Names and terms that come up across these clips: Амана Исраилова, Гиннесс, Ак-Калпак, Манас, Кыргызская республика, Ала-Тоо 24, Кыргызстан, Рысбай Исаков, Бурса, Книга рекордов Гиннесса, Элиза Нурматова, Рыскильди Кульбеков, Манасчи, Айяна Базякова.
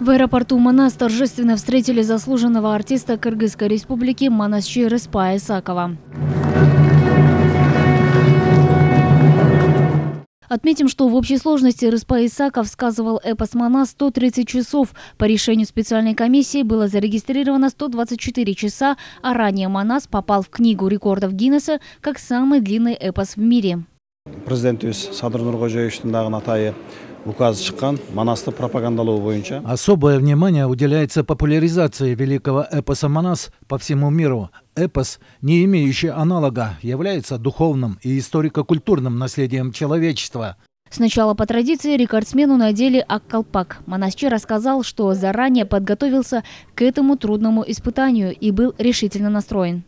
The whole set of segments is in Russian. В аэропорту Манас торжественно встретили заслуженного артиста Кыргызской республики Манасчи Рысбая Исакова. Отметим, что в общей сложности Рысбай Исаков сказывал эпос «Манас» 130 часов. По решению специальной комиссии было зарегистрировано 124 часа, а ранее «Манас» попал в Книгу рекордов Гиннесса как самый длинный эпос в мире. Президент Садыр Особое внимание уделяется популяризации великого эпоса «Манас» по всему миру. Эпос, не имеющий аналога, является духовным и историко-культурным наследием человечества. Сначала по традиции рекордсмену надели Ак-Калпак. Манасчи рассказал, что заранее подготовился к этому трудному испытанию и был решительно настроен.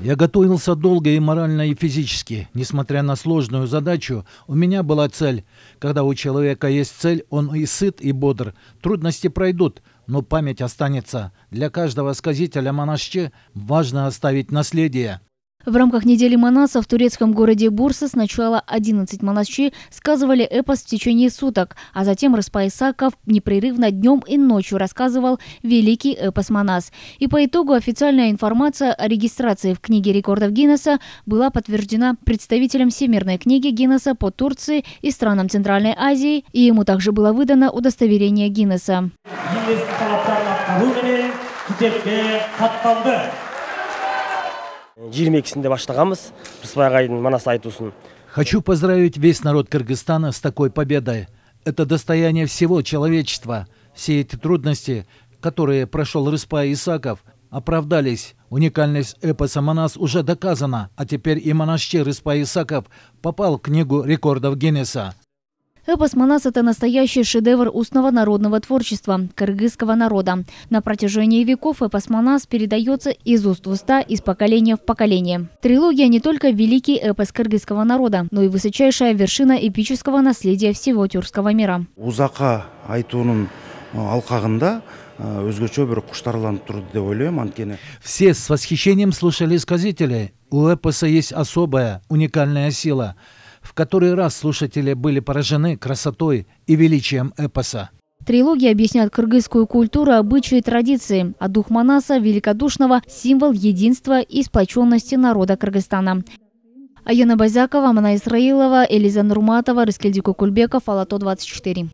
Я готовился долго и морально, и физически. Несмотря на сложную задачу, у меня была цель. Когда у человека есть цель, он и сыт, и бодр. Трудности пройдут, но память останется. Для каждого сказителя Манасчи важно оставить наследие. В рамках недели Манаса в турецком городе Бурса сначала 11 манасчи сказывали эпос в течение суток, а затем Рысбай Исаков непрерывно днем и ночью рассказывал великий эпос «Манас». И по итогу официальная информация о регистрации в Книге рекордов Гиннесса была подтверждена представителем Всемирной книги Гиннесса по Турции и странам Центральной Азии, и ему также было выдано удостоверение Гиннесса. Хочу поздравить весь народ Кыргызстана с такой победой. Это достояние всего человечества. Все эти трудности, которые прошел Рысбай Исаков, оправдались. Уникальность эпоса «Манас» уже доказана, а теперь и Манасчи Рысбай Исаков попал в Книгу рекордов Гиннесса. Эпос «Манас» – это настоящий шедевр устного народного творчества кыргызского народа. На протяжении веков эпос «Манас» передается из уст в уста, из поколения в поколение. Трилогия не только великий эпос кыргызского народа, но и высочайшая вершина эпического наследия всего тюркского мира. Все с восхищением слушали сказителей. У эпоса есть особая, уникальная сила – в который раз слушатели были поражены красотой и величием эпоса. Трилогия объясняет кыргызскую культуру, обычаи и традиции, а дух Манаса великодушного – символ единства и сплоченности народа Кыргызстана. Айяна Базякова, Амана Исраилова, Элиза Нурматова, Рыскильди Кульбеков, Ала-Тоо 24.